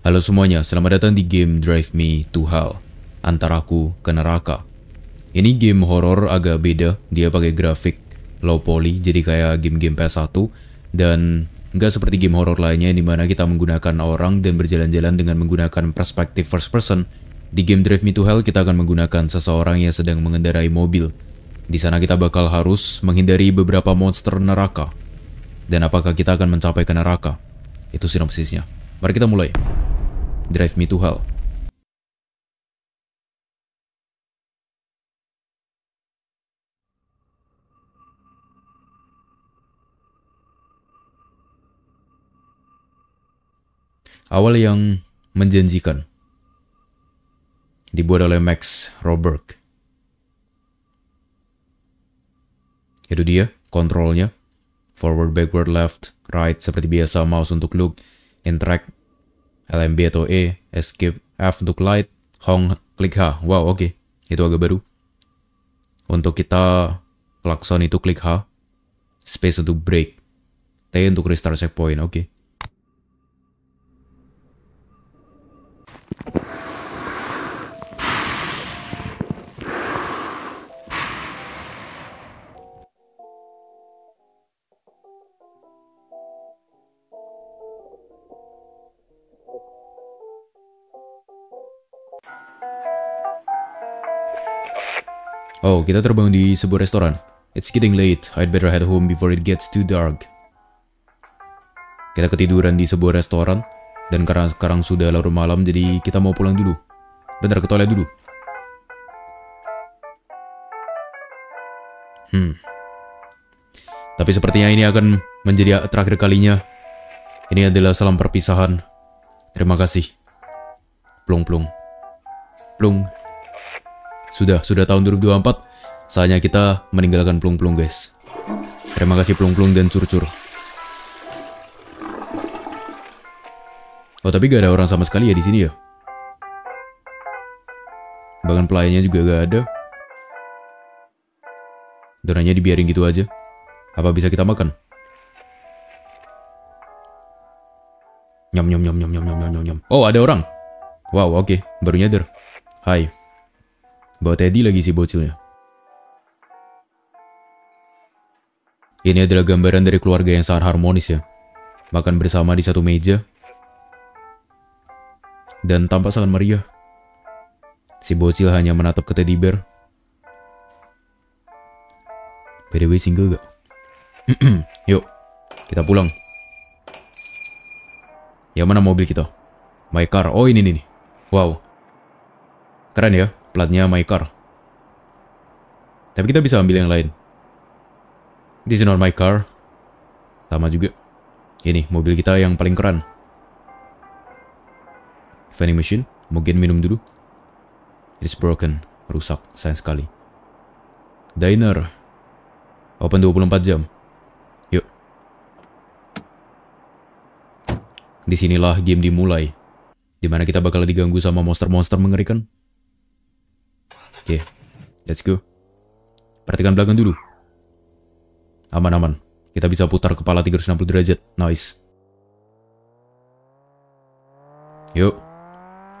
Halo semuanya, selamat datang di game Drive Me to Hell, Antaraku ke Neraka. Ini game horor agak beda, dia pakai grafik low poly, jadi kayak game-game PS1. Dan nggak seperti game horor lainnya di mana kita menggunakan orang dan berjalan-jalan dengan menggunakan perspektif first person. Di game Drive Me to Hell kita akan menggunakan seseorang yang sedang mengendarai mobil. Di sana kita bakal harus menghindari beberapa monster neraka. Dan apakah kita akan mencapai ke neraka? Itu sinopsisnya. Mari kita mulai. Drive Me to Hell. Awal yang menjanjikan. Dibuat oleh Max Robert. Itu dia kontrolnya. Forward, backward, left, right. Seperti biasa, mouse untuk look, interact, LMB atau E, escape, F untuk light, Hong, klik H. Wow, oke. Itu agak baru. Untuk kita, klakson itu klik H. Space untuk break. T untuk restart checkpoint, oke. Oh, kita terbang di sebuah restoran. It's getting late. I'd better head home before it gets too dark. Kita ketiduran di sebuah restoran. Dan karena sekarang sudah larut malam, jadi kita mau pulang dulu. Bentar, ke toilet dulu. Tapi sepertinya ini akan menjadi terakhir kalinya. Ini adalah salam perpisahan. Terima kasih. Plung, plung. Plung. Sudah tahun 2024, saatnya kita meninggalkan plung-plung, guys. Terima kasih plung-plung dan curcur. Oh, tapi gak ada orang sama sekali ya di sini ya. Bahkan pelayannya juga gak ada. Donanya dibiarin gitu aja. Apa bisa kita makan? Nyam nyam nyam nyam nyam nyam nyam nyam. Oh, ada orang. Wow, oke, baru nyadar. Hai. Bawa Teddy lagi si bocilnya. Ini adalah gambaran dari keluarga yang sangat harmonis ya. Makan bersama di satu meja. Dan tampak sangat meriah. Si bocil hanya menatap ke Teddy Bear. By the way, single gak? Yuk, kita pulang. Yang mana mobil kita? My car. Oh, ini nih. Wow. Keren ya. Platnya my car. Tapi kita bisa ambil yang lain. This is not my car. Sama juga. Ini mobil kita yang paling keren. Vending machine. Mungkin minum dulu. It's broken. Rusak. Sayang sekali. Diner. Open 24 jam. Yuk. Disinilah game dimulai. Dimana kita bakal diganggu sama monster-monster mengerikan. Oke, let's go. Perhatikan belakang dulu. Aman-aman. Kita bisa putar kepala 360 derajat. Nice. Yuk.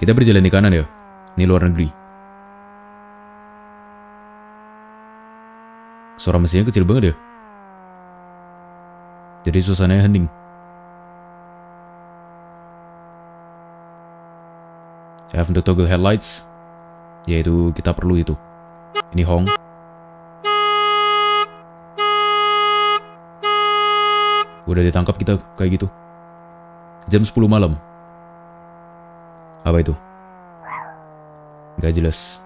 Kita berjalan di kanan ya. Ini luar negeri. Suara mesinnya kecil banget ya. Jadi suasananya hening. Saya untuk toggle headlights. Yaitu kita perlu itu. Ini Hong. Udah ditangkap kita kayak gitu. Jam 10 malam. Apa itu? Gak jelas.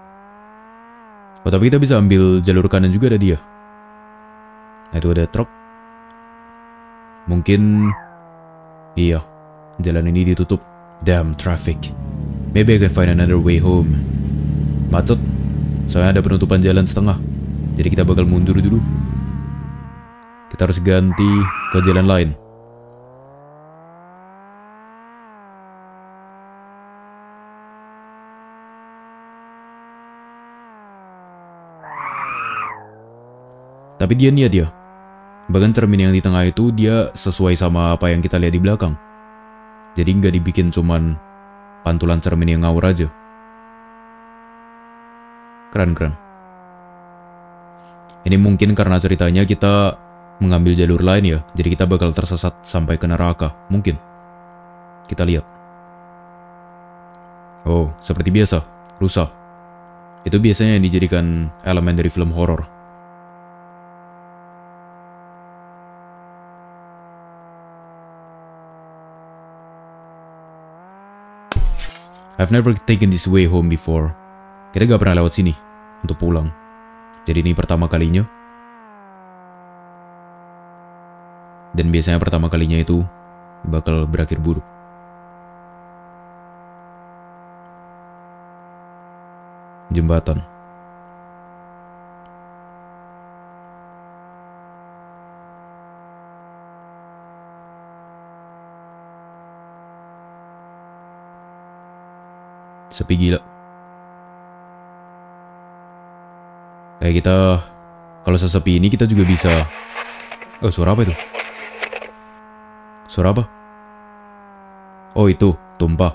Oh, tapi kita bisa ambil jalur kanan juga tadi ya. Nah, itu ada truk. Mungkin... iya. Jalan ini ditutup. Damn traffic. Maybe I can find another way home. Macet, soalnya ada penutupan jalan setengah. Jadi kita bakal mundur dulu. Kita harus ganti ke jalan lain. Tapi dia niat ya. Bahkan cermin yang di tengah itu dia sesuai sama apa yang kita lihat di belakang. Jadi nggak dibikin cuman Pantulan cermin yang ngawur aja. Keren. Ini mungkin karena ceritanya kita mengambil jalur lain ya, jadi kita bakal tersesat sampai ke neraka, mungkin. Kita lihat. Oh, seperti biasa, rusa. Itu biasanya yang dijadikan elemen dari film horor. I've never taken this way home before. Kita gak pernah lewat sini untuk pulang. Jadi ini pertama kalinya. Dan biasanya pertama kalinya itu bakal berakhir buruk. Jembatan. Sepi gila. Kayak kita kalau sesepi ini kita juga bisa. Oh, suara apa itu? Suara apa? Oh, itu tumpah.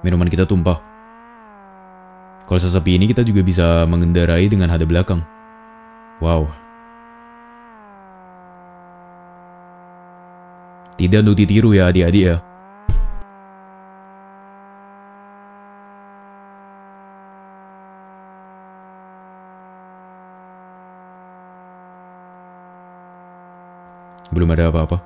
Minuman kita tumpah. Kalau sesepi ini kita juga bisa mengendarai dengan hada belakang. Wow. Tidak untuk ditiru ya adik-adik ya. Belum ada apa-apa.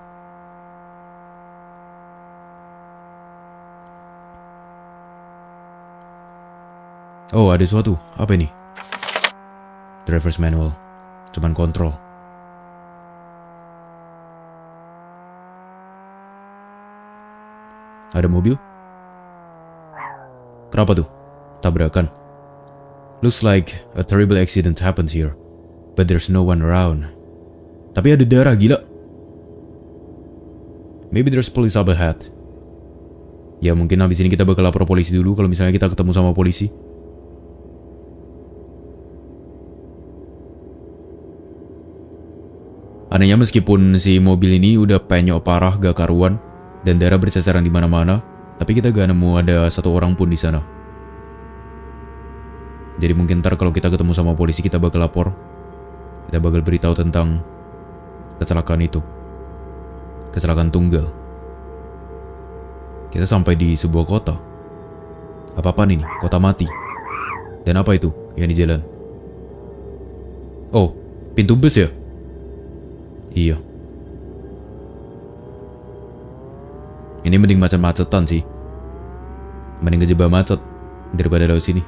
Oh, ada sesuatu. Apa ini? Driver's manual. Cuman kontrol. Ada mobil? Kenapa tuh? Tabrakan. Looks like a terrible accident happened here. But there's no one around. Tapi ada darah, gila. Maybe there's police up ahead. Ya mungkin habis ini kita bakal lapor polisi dulu kalau misalnya kita ketemu sama polisi. Anehnya meskipun si mobil ini udah penyok parah gak karuan dan darah berceceran di mana-mana, tapi kita gak nemu ada satu orang pun di sana. Jadi mungkin ntar kalau kita ketemu sama polisi kita bakal lapor. Kita bakal beritahu tentang kecelakaan itu. Kecelakaan tunggal. Kita sampai di sebuah kota. Apa-apaan ini? Kota mati. Dan apa itu yang di jalan? Oh, pintu bus ya? Iya. Ini mending macet-macetan sih. Mending kejebak macet daripada lewat sini.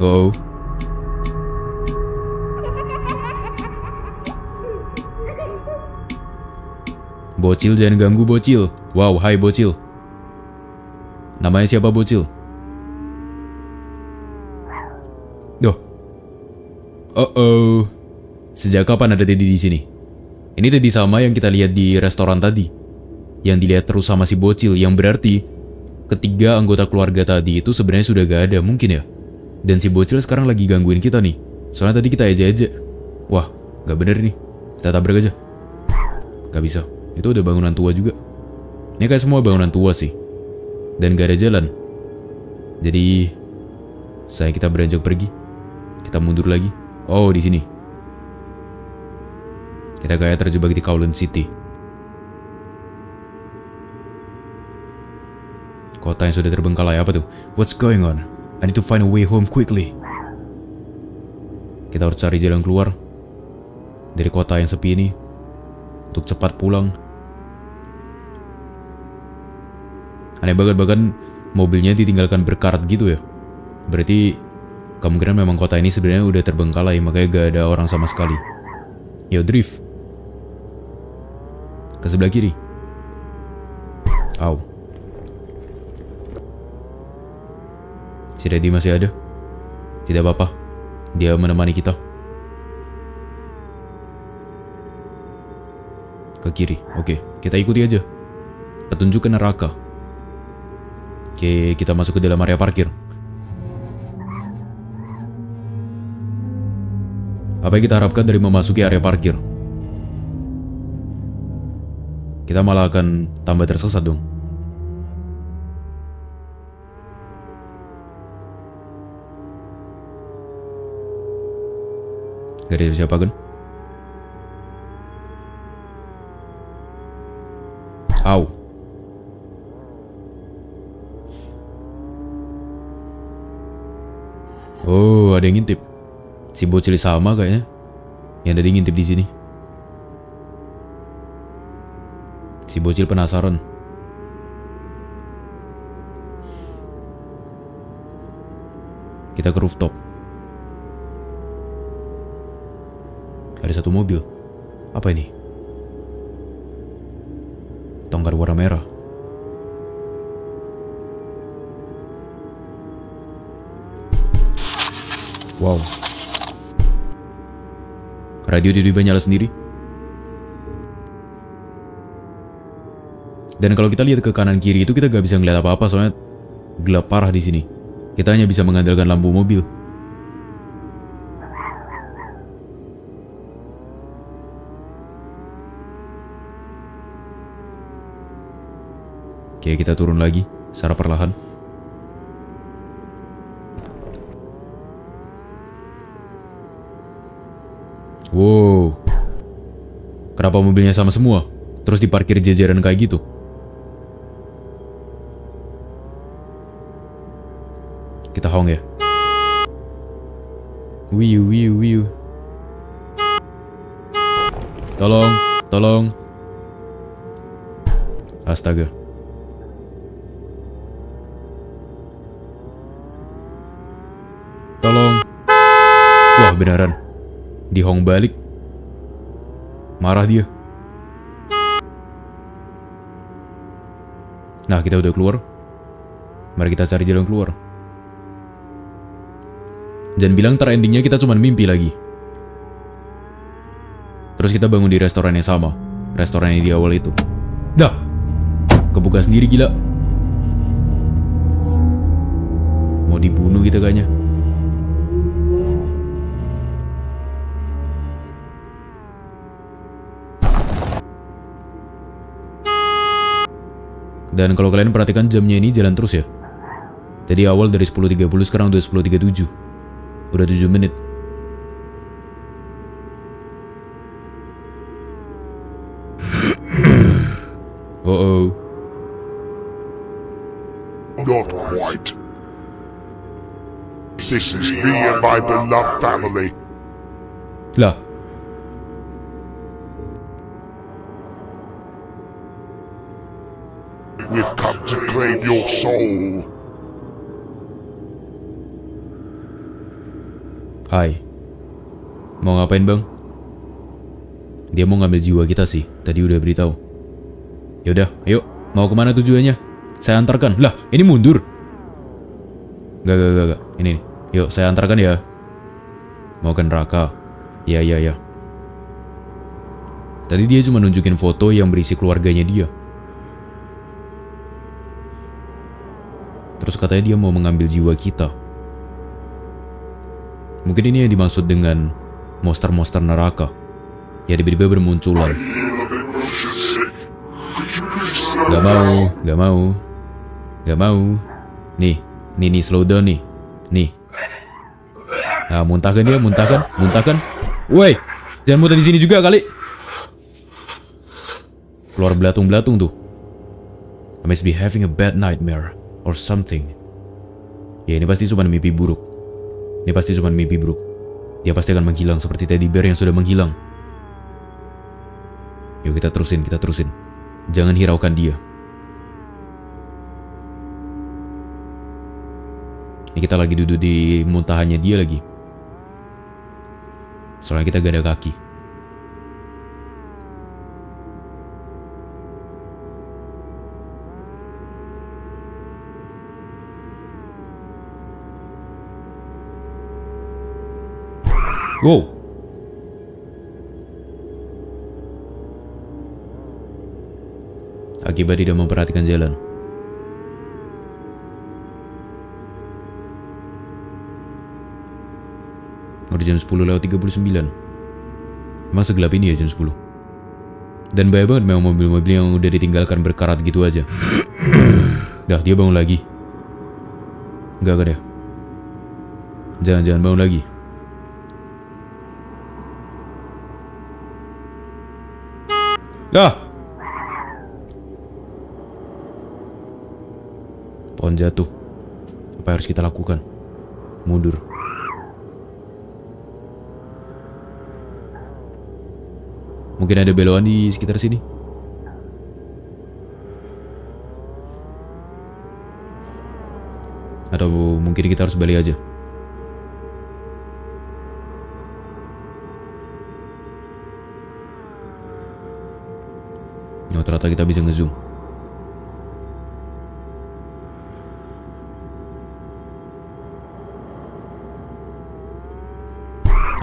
Oh. Bocil jangan ganggu bocil. Wow, hai bocil. Namanya siapa bocil? Duh. Oh. Sejak kapan ada Teddy di sini? Ini Teddy sama yang kita lihat di restoran tadi. Yang dilihat terus sama si bocil, yang berarti ketiga anggota keluarga tadi itu sebenarnya sudah gak ada mungkin ya. Dan si bocil sekarang lagi gangguin kita nih. Soalnya tadi kita aja. Wah, gak bener nih. Kita tabrak aja. Gak bisa. Itu udah bangunan tua juga. Ini kayak semua bangunan tua sih. Dan gak ada jalan. Jadi saya kita beranjak pergi. Kita mundur lagi. Oh, di sini. Kita kayak terjebak di Kowloon City. Kota yang sudah terbengkalai. Apa tuh? What's going on? I need to find a way home quickly. Kita harus cari jalan keluar dari kota yang sepi ini untuk cepat pulang. Aneh banget, bahkan mobilnya ditinggalkan berkarat gitu ya. Berarti kemungkinan memang kota ini sebenarnya udah terbengkalai, makanya gak ada orang sama sekali. Yo, drift ke sebelah kiri. Au. Si Daddy masih ada. Tidak apa-apa, dia menemani kita. Ke kiri, oke, kita ikuti aja. Petunjuk ke neraka. Oke, kita masuk ke dalam area parkir. apa yang kita harapkan dari memasuki area parkir. Kita malah akan tambah tersesat dong. Gak ada siapa kan? Au. Oh, ada yang ngintip. Si bocil sama kayaknya yang tadi ngintip di sini. Si bocil penasaran. Kita ke rooftop. Ada satu mobil. Apa ini? Tongkar warna merah. Wow. Radio tiba-tiba nyala sendiri. Dan kalau kita lihat ke kanan kiri itu kita gak bisa ngeliat apa-apa soalnya gelap parah di sini. Kita hanya bisa mengandalkan lampu mobil. Oke, kita turun lagi secara perlahan. Wow. Kenapa mobilnya sama semua? Terus diparkir jajaran kayak gitu? Kita hong ya. Wiu wiu wiu. Tolong, tolong. Astaga. Beneran dihong balik, marah dia. Nah, kita udah keluar. Mari kita cari jalan keluar. Jangan bilang ntar endingnya kita cuma mimpi lagi. Terus kita bangun di restoran yang sama, restoran yang di awal itu. Dah, kebuka sendiri gila. Mau dibunuh kita kayaknya. Dan kalau kalian perhatikan jamnya ini jalan terus ya. Jadi awal dari 10.30 sekarang udah 10.37. Udah 7 menit. Oh. Not quite. This is me and my beloved family. Lah. We've come to claim your soul. Hai. Mau ngapain bang? Dia mau ngambil jiwa kita sih. Tadi udah beritahu. Yaudah, ayo. Mau kemana tujuannya? Saya antarkan. Lah, ini mundur. Gak. Ini nih. Yuk, saya antarkan ya. Mau ke neraka. Ya. Tadi dia cuma nunjukin foto yang berisi keluarganya dia. Terus katanya dia mau mengambil jiwa kita. Mungkin ini yang dimaksud dengan monster-monster neraka. Ya tiba-tiba bermunculan. Gak mau. Nih, slow down nih. Nah, muntahkan. Woi, jangan muntah di sini juga kali. Keluar belatung-belatung tuh. I must be having a bad nightmare. Or something. Ya ini pasti cuma mimpi buruk. Dia pasti akan menghilang seperti teddy bear yang sudah menghilang. Yuk kita terusin. Jangan hiraukan dia. Ini kita lagi duduk di muntahannya dia lagi. Soalnya kita gak ada kaki. Wow. Akibat tidak memperhatikan jalan. Udah jam 10:39. Masa gelap ini ya jam 10. Dan banyak banget memang mobil-mobil yang udah ditinggalkan berkarat gitu aja. Dah, dia bangun lagi. Enggak ada. Jangan-jangan bangun lagi. Dah. Pohon jatuh. Apa harus kita lakukan? Mundur. Mungkin ada belokan di sekitar sini. Atau mungkin kita harus balik aja. Nah, ternyata kita bisa ngezoom.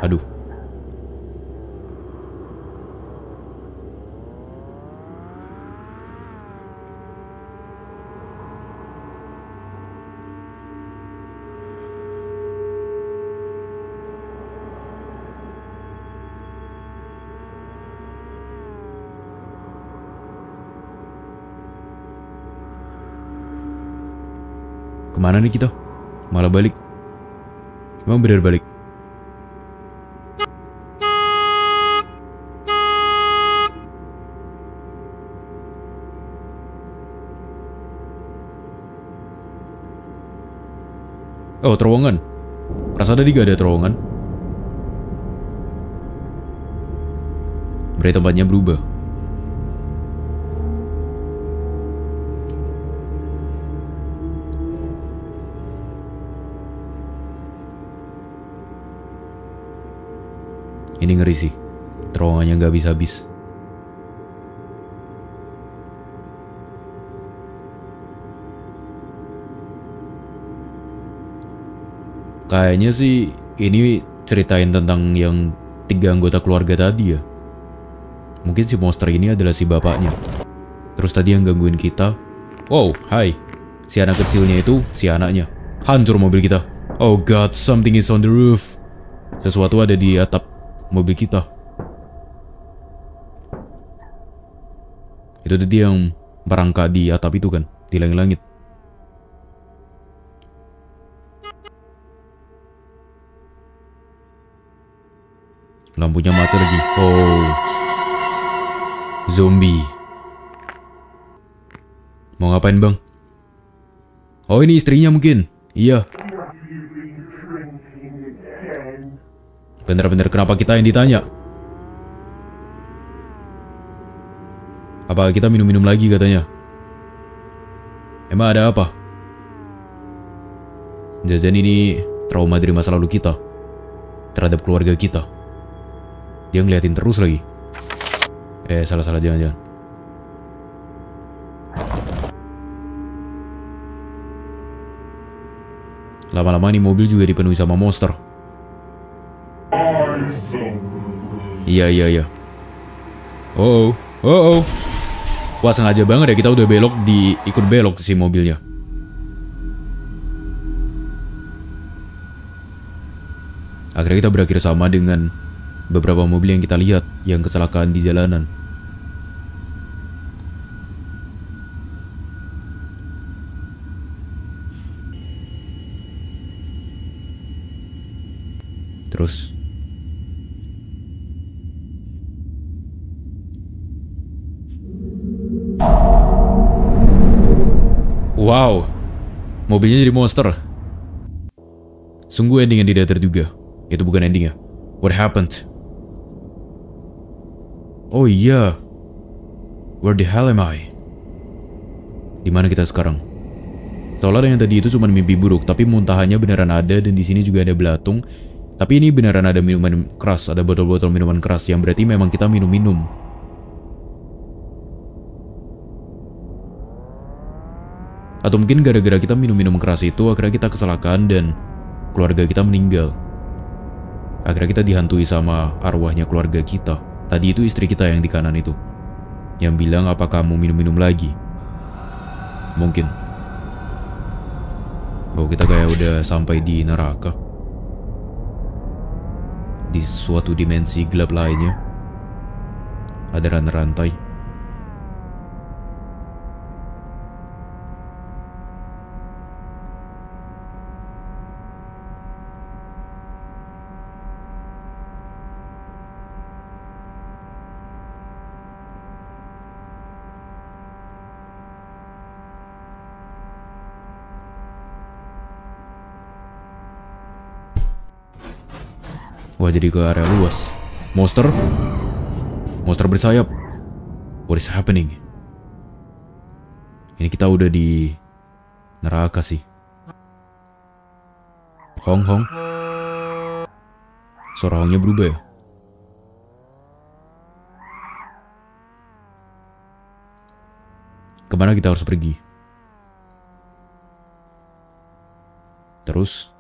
Aduh. Kemana nih kita? Malah balik. Emang bener balik. Oh, terowongan. Perasaan tadi gak ada terowongan. Berarti tempatnya berubah. Ini ngeri sih, terowongannya nggak habis-habis. Kayaknya sih ini ceritain tentang yang 3 anggota keluarga tadi ya. Mungkin si monster ini adalah si bapaknya. Terus tadi yang gangguin kita. Wow, hai. Si anak kecilnya itu, si anaknya. Hancur mobil kita. Oh God, something is on the roof. Sesuatu ada di atap mobil kita. Itu tadi yang merangkak di atap itu kan, di langit-langit. Lampunya mati lagi. Oh, zombie. Mau ngapain bang? Oh, ini istrinya mungkin. Iya. Bener-bener kenapa kita yang ditanya? Apa kita minum-minum lagi katanya? Emang ada apa? Jajan ini trauma dari masa lalu kita terhadap keluarga kita. Dia ngeliatin terus lagi. Salah-salah, jangan-jangan. Lama-lama nih mobil juga dipenuhi sama monster. Iya. Oh. Wah, sengaja banget ya kita udah belok ikut belok si mobilnya. Akhirnya kita berakhir sama dengan beberapa mobil yang kita lihat yang kecelakaan di jalanan. Terus wow, mobilnya jadi monster. Sungguh ending yang tidak terduga. Itu bukan endingnya. What happened? Oh iya, where the hell am I? Dimana kita sekarang? Soalnya yang tadi itu cuma mimpi buruk, tapi muntahannya beneran ada. Dan di sini juga ada belatung. Tapi ini beneran ada minuman keras. Ada botol-botol minuman keras, yang berarti memang kita minum-minum. Atau mungkin gara-gara kita minum-minum keras itu, akhirnya kita kecelakaan dan keluarga kita meninggal. Akhirnya kita dihantui sama arwahnya keluarga kita. Tadi itu istri kita yang di kanan itu, yang bilang apa kamu minum-minum lagi? Mungkin. Oh, kita kayak udah sampai di neraka. di suatu dimensi gelap lainnya. Ada rantai. Wah, jadi ke area luas. Monster bersayap. What is happening? Ini kita udah di neraka sih. Hong. Suara hongnya berubah ya. Kemana kita harus pergi? Terus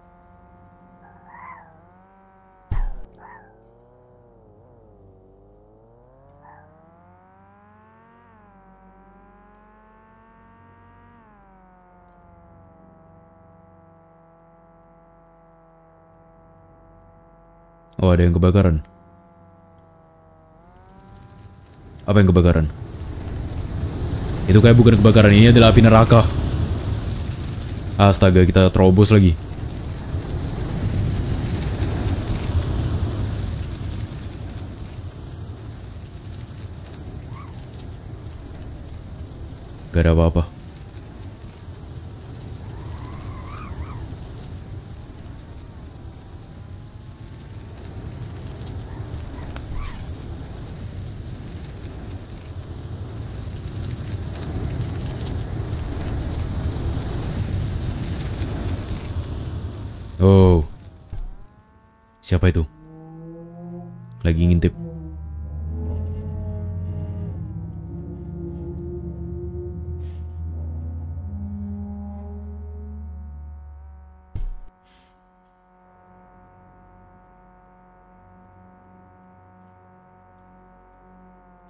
oh, ada yang kebakaran. Apa yang kebakaran? Itu kayak bukan kebakaran, ini adalah api neraka. Astaga, kita terobos lagi. Gak ada apa-apa. Oh, siapa itu? Lagi ngintip.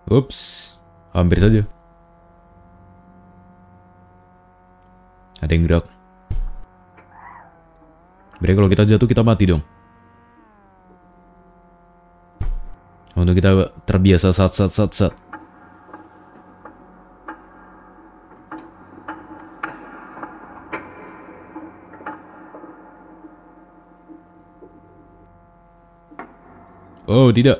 Ups, hampir saja. Ada yang gerak. Berarti kalau kita jatuh kita mati dong. Untuk kita terbiasa sat. Oh, tidak.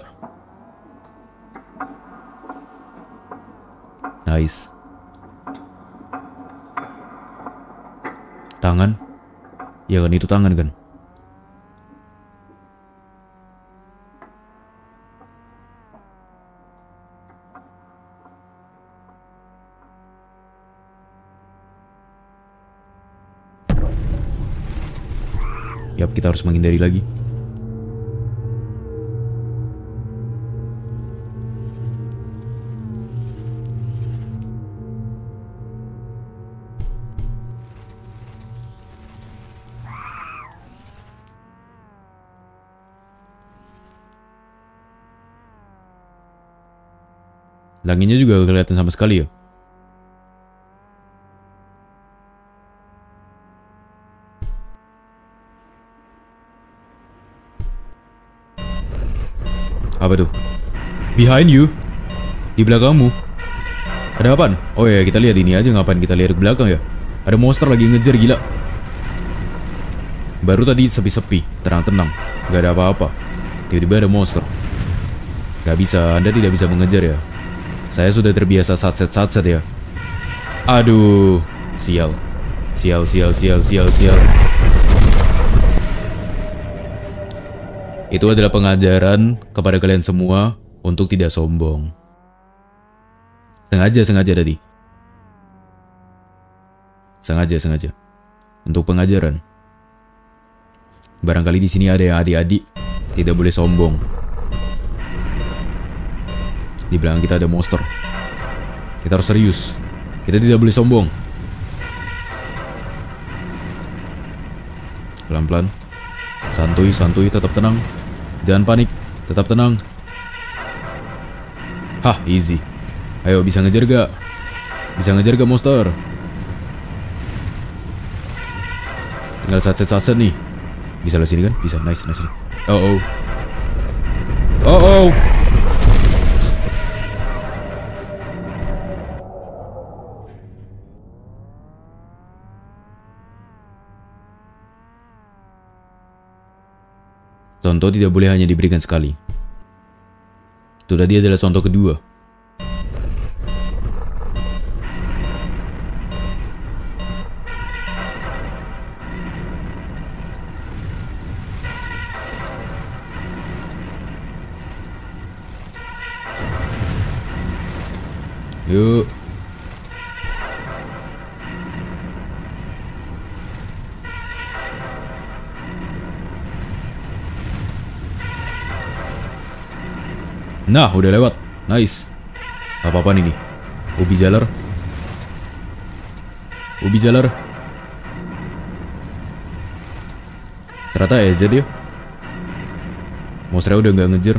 Nice. Tangan. Ya kan, itu tangan kan. Yap, kita harus menghindari lagi. Langitnya juga kelihatan sama sekali ya. Apa tuh? Behind you. Di belakangmu. Ada apaan? Oh ya, kita lihat ini aja, ngapain kita lihat ke belakang ya? Ada monster lagi ngejar, gila. Baru tadi sepi-sepi, tenang-tenang, gak ada apa-apa. Tiba-tiba ada monster. Gak bisa, Anda tidak bisa mengejar ya. Saya sudah terbiasa satset ya. Aduh, sial. Itu adalah pengajaran kepada kalian semua untuk tidak sombong. Sengaja tadi. Sengaja. Untuk pengajaran. Barangkali di sini ada yang adik-adik tidak boleh sombong. Di belakang kita ada monster. Kita harus serius. Kita tidak boleh sombong. Pelan-pelan. Santuy, tetap tenang. Jangan panik, tetap tenang. Hah, easy. Ayo, bisa ngejar gak? Bisa ngejar gak monster? Tinggal satset nih. Bisa lewat sini kan? Bisa, nice. Oh. go. Contoh tidak boleh hanya diberikan sekali. Itu tadi adalah contoh kedua. Yuk. Nah, udah lewat. Nice. Apa-apaan ini? Ubi jalar. Ubi jalar. Ternyata EZ ya. Monsternya udah nggak ngejar.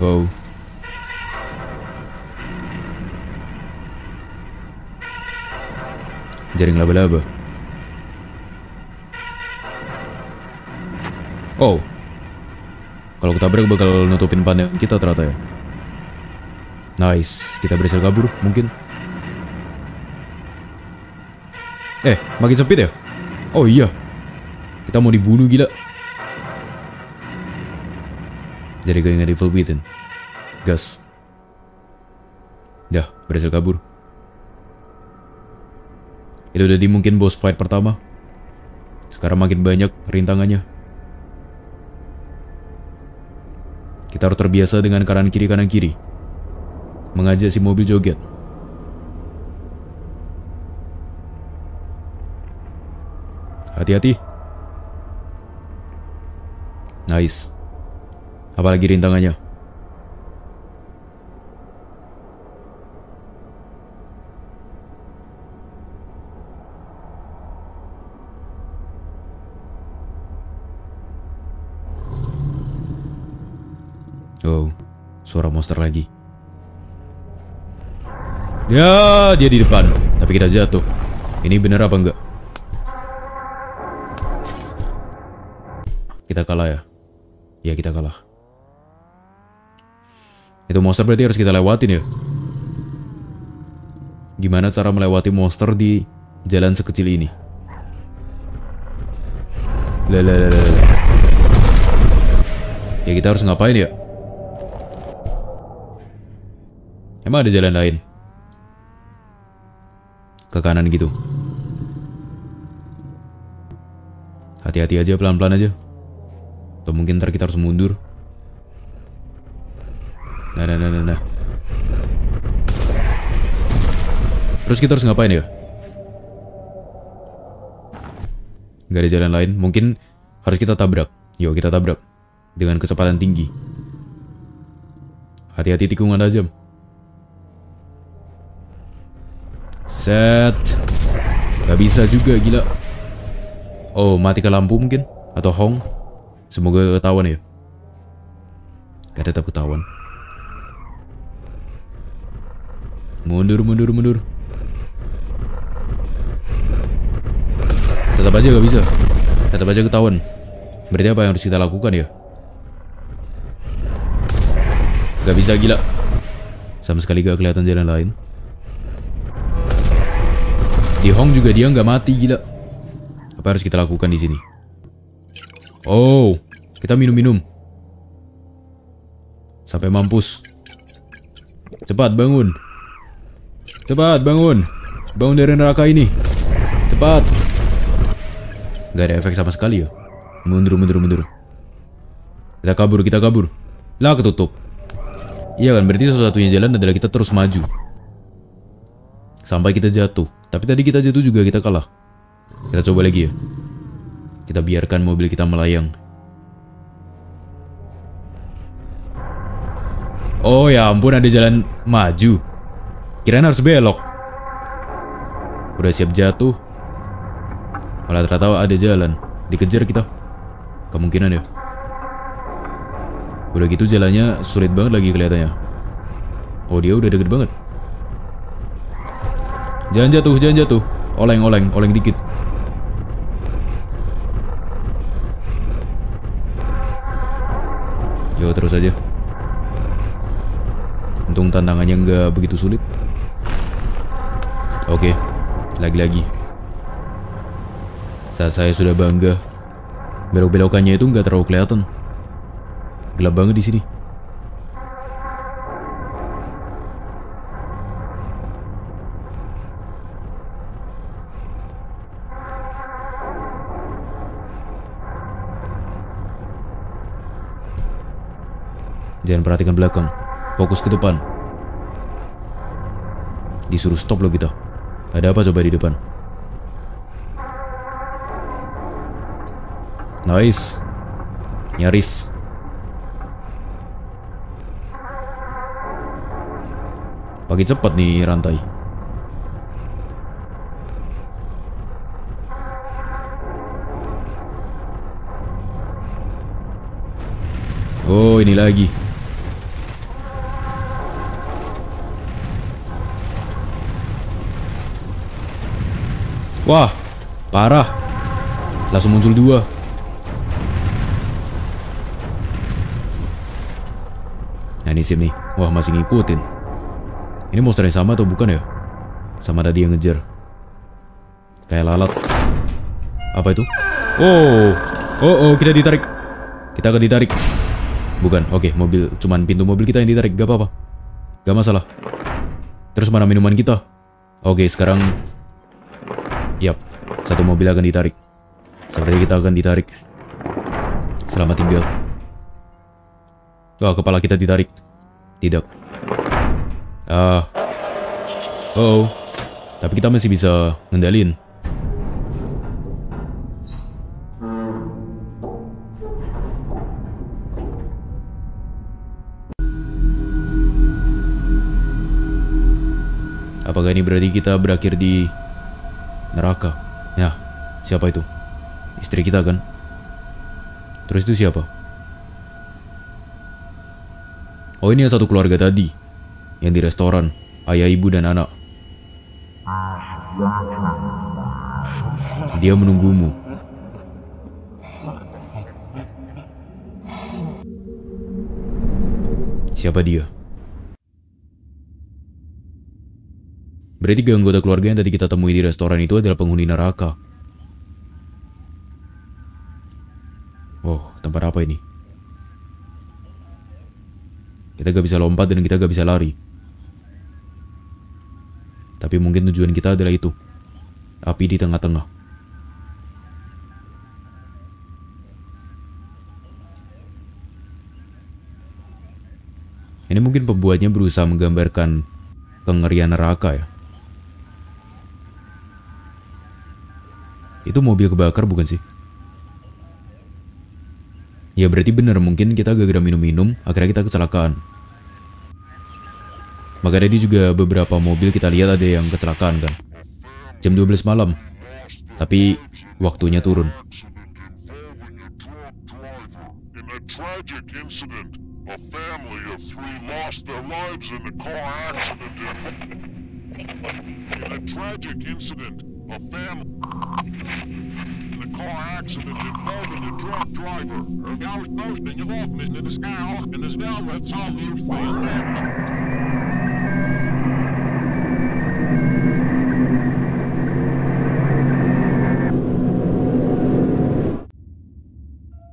Wow. Jaring laba-laba. Oh. Kalau ketabrak bakal nutupin pandangan kita ternyata ya. Nice, kita berhasil kabur mungkin. Makin sempit ya? Oh iya. Kita mau dibunuh gila. Jadi keingat Evil Within. Gas. Dah, berhasil kabur. Itu udah mungkin boss fight pertama. Sekarang makin banyak rintangannya. Kita harus terbiasa dengan kanan kiri, mengajak si mobil joget. Hati-hati. Nice. Apalagi rintangannya. Oh, suara monster lagi. Ya, dia di depan. Tapi kita jatuh. Ini bener apa enggak? Kita kalah ya? Ya, kita kalah. Itu monster berarti harus kita lewatin ya? Gimana cara melewati monster di jalan sekecil ini? Lalalala. Ya, kita harus ngapain ya? Emang ada jalan lain? Ke kanan gitu. Hati-hati aja, pelan-pelan aja. Atau mungkin ntar kita harus mundur. Nah. Terus kita harus ngapain ya? Gak ada jalan lain. Mungkin harus kita tabrak. Yuk kita tabrak. Dengan kecepatan tinggi. Hati-hati tikungan tajam. Set. Gak bisa juga, gila. Oh, mati ke lampu mungkin? Atau Hong? Semoga ketahuan ya. Gak tetap ketahuan. Mundur. Tetap aja gak bisa. Tetap aja ketahuan. Berarti apa yang harus kita lakukan ya? Gak bisa, gila. Sama sekali gak kelihatan jalan lain. Di Hong juga dia nggak mati, gila. Apa harus kita lakukan di sini? Oh, kita minum-minum. Sampai mampus. Cepat bangun. Cepat bangun. Bangun dari neraka ini. Cepat. Nggak ada efek sama sekali ya. Mundur. Kita kabur. Lah, ketutup. Iya kan, berarti satu-satunya jalan adalah kita terus maju. Sampai kita jatuh. Tapi tadi kita jatuh juga, kita kalah. Kita coba lagi ya. Kita biarkan mobil kita melayang. Oh ya ampun, ada jalan maju. Kirain harus belok. Udah siap jatuh. Malah ternyata ada jalan. Dikejar kita. Kemungkinan ya. Udah gitu jalannya sulit banget lagi kelihatannya. Oh, dia udah deket banget. Jangan jatuh. Oleng dikit. Yo, terus aja. Untung tantangannya nggak begitu sulit. Oke, lagi-lagi. Saat saya sudah bangga, belok-belokannya itu nggak terlalu kelihatan. Gelap banget di sini. Jangan perhatikan belakang, fokus ke depan. Disuruh stop lo kita. Ada apa coba di depan? Nice. Nyaris. Pakai cepat nih rantai. Oh, ini lagi. Wah, parah. Langsung muncul dua. Nah, ini sip nih. Wah, masih ngikutin. Ini monster yang sama atau bukan ya? Sama tadi yang ngejar. Kayak lalat. Apa itu? Oh. Oh, kita ditarik. Kita akan ditarik. Bukan, oke, mobil. Cuman pintu mobil kita yang ditarik, gak apa-apa. Gak masalah. Terus mana minuman kita? Oke, sekarang... Yap, satu mobil akan ditarik. Seperti kita akan ditarik. Selamat tinggal. Oh, kepala kita ditarik. Tidak. Oh. Tapi kita masih bisa ngendalin. Apakah ini berarti kita berakhir di... neraka. Ya, siapa itu? Istri kita kan? Terus itu siapa? Oh, ini yang satu keluarga tadi. Yang di restoran. Ayah, ibu, dan anak. Dia menunggumu. Siapa dia? Berarti tiga anggota keluarga yang tadi kita temui di restoran itu adalah penghuni neraka. Oh, tempat apa ini? Kita gak bisa lompat dan kita gak bisa lari. Tapi mungkin tujuan kita adalah itu. Api di tengah-tengah. Ini mungkin pembuatnya berusaha menggambarkan kengerian neraka ya. Itu mobil kebakar bukan sih? Ya berarti bener, mungkin kita gara-gara minum-minum akhirnya kita kecelakaan. Maka tadi juga beberapa mobil kita lihat ada yang kecelakaan kan. Jam 12 malam. Tapi waktunya turun.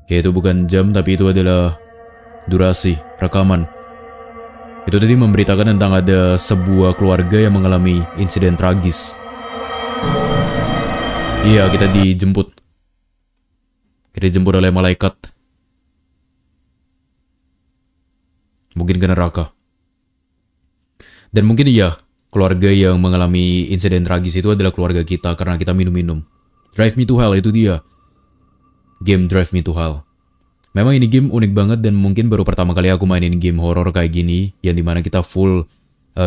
Ya, itu bukan jam, tapi itu adalah durasi rekaman. Itu tadi memberitakan tentang ada sebuah keluarga yang mengalami insiden tragis. Iya, kita dijemput. Kita dijemput oleh malaikat. Mungkin ke neraka. Dan mungkin iya, keluarga yang mengalami insiden tragis itu adalah keluarga kita karena kita minum-minum. Drive Me to Hell, itu dia. Game Drive Me to Hell. Memang ini game unik banget dan mungkin baru pertama kali aku mainin game horor kayak gini, yang dimana kita full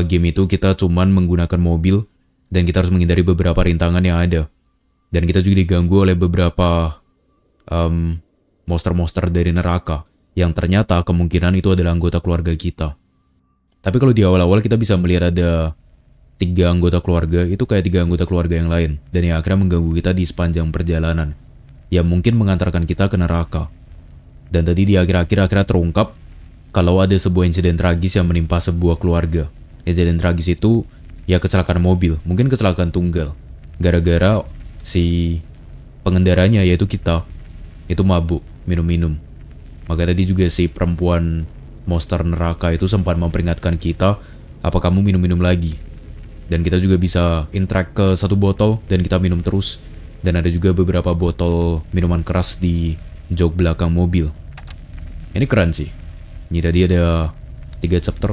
game itu kita cuman menggunakan mobil dan kita harus menghindari beberapa rintangan yang ada. Dan kita juga diganggu oleh beberapa monster-monster dari neraka yang ternyata kemungkinan itu adalah anggota keluarga kita. Tapi kalau di awal-awal kita bisa melihat ada tiga anggota keluarga, itu kayak tiga anggota keluarga yang lain dan yang akhirnya mengganggu kita di sepanjang perjalanan yang mungkin mengantarkan kita ke neraka. Dan tadi di akhir-akhirnya terungkap kalau ada sebuah insiden tragis yang menimpa sebuah keluarga. Insiden tragis itu ya kecelakaan mobil, mungkin kecelakaan tunggal. Gara-gara si pengendaranya, yaitu kita, itu mabuk, minum-minum. Maka tadi juga si perempuan monster neraka itu sempat memperingatkan kita, apa kamu minum-minum lagi? Dan kita juga bisa interact ke satu botol dan kita minum terus. Dan ada juga beberapa botol minuman keras di jok belakang mobil. Ini keren sih. Ini tadi ada 3 chapter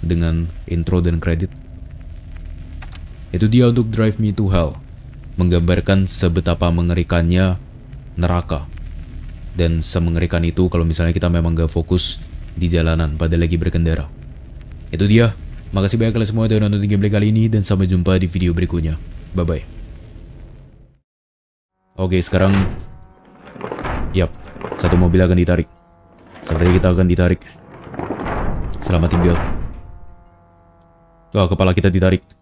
dengan intro dan kredit. Itu dia untuk Drive Me to Hell, menggambarkan sebetapa mengerikannya neraka. Dan semengerikan itu kalau misalnya kita memang gak fokus di jalanan pada lagi berkendara. Itu dia. Makasih banyak kalian semua udah nonton gameplay kali ini dan sampai jumpa di video berikutnya. Bye-bye. Oke, sekarang yap, satu mobil akan ditarik. Sepertinya kita akan ditarik. Selamat tinggal. Wah, kepala kita ditarik.